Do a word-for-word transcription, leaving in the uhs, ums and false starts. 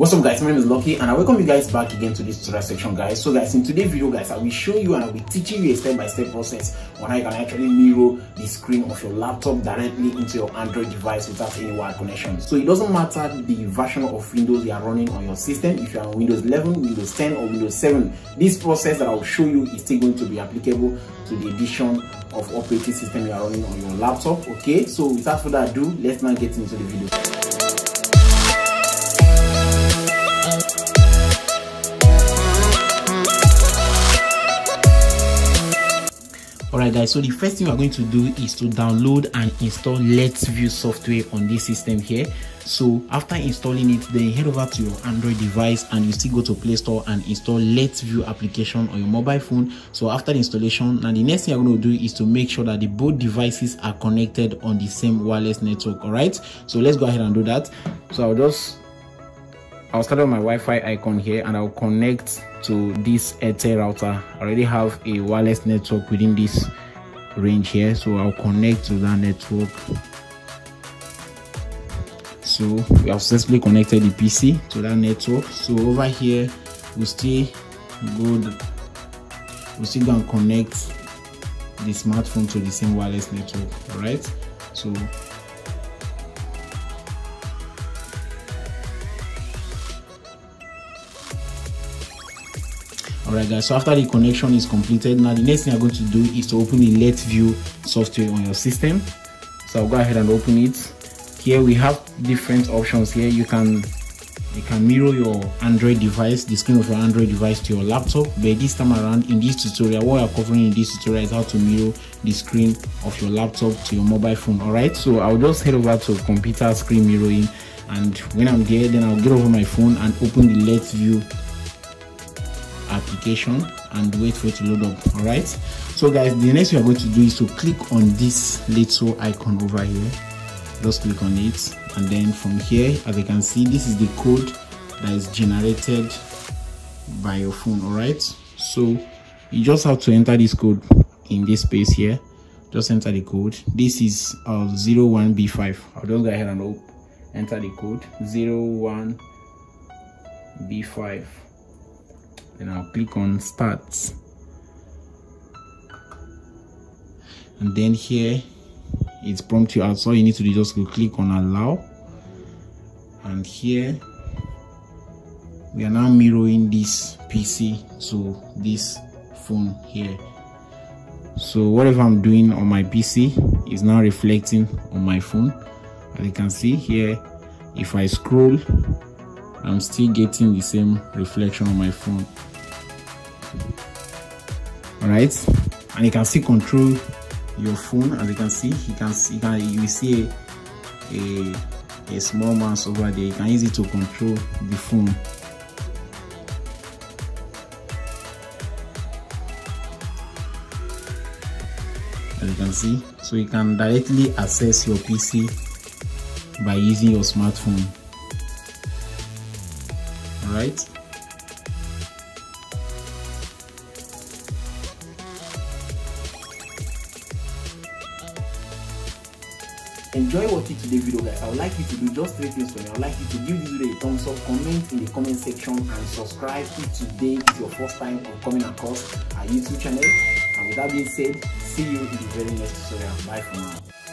What's up guys, my name is Lucky and I welcome you guys back again to this tutorial section guys. So guys, in today's video guys, I will show you and I will be teaching you a step-by-step process on how you can actually mirror the screen of your laptop directly into your Android device without any wired connection. So it doesn't matter the version of Windows you are running on your system, if you are on Windows eleven, Windows ten or Windows seven, this process that I will show you is still going to be applicable to the edition of operating system you are running on your laptop. Okay, so without further ado, let's now get into the video. Alright guys, so the first thing we're going to do is to download and install Let's View software on this system here. So after installing it, then head over to your Android device and you still go to Play Store and install Let's View application on your mobile phone. So after the installation, now the next thing you're going to do is to make sure that the both devices are connected on the same wireless network. Alright, so let's go ahead and do that. So I'll just I'll start on my Wi-Fi icon here and I'll connect to this Airtel router. I already have a wireless network within this range here, so I'll connect to that network. So we have successfully connected the P C to that network. So over here, we still go, we still go and connect the smartphone to the same wireless network. All right, so. Alright guys, so after the connection is completed, now the next thing I'm going to do is to open the Let's View software on your system. So I'll go ahead and open it. Here we have different options here. You can you can mirror your Android device, the screen of your Android device to your laptop. But this time around in this tutorial, what we're covering in this tutorial is how to mirror the screen of your laptop to your mobile phone. Alright, so I'll just head over to computer screen mirroring, and when I'm there, then I'll get over my phone and open the Let's View application and wait for it to load up. All right, so guys, the next thing we're going to do is to click on this little icon over here. Just click on it, and then from here, as you can see, this is the code that is generated by your phone. All right, so you just have to enter this code in this space here. Just enter the code. This is uh, zero one B five. I'll just go ahead and enter the code zero one B five. Then I'll click on start, and then here it's prompt you out, so you need to do just click on allow, and here we are now mirroring this P C to this phone here. So whatever I'm doing on my P C is now reflecting on my phone. As you can see here, if I scroll, I'm still getting the same reflection on my phone. All right, and you can see control your phone. As you can see, you can see you, can, you see a, a a small mouse over there. You can use it to control the phone. As you can see, so you can directly access your P C by using your smartphone. All right. Enjoy watching today's video guys. I would like you to do just three things for me. I would like you to give this video a thumbs up, comment in the comment section and subscribe if today is your first time of coming across our YouTube channel. And with that being said, see you in the very next tutorial. Bye for now.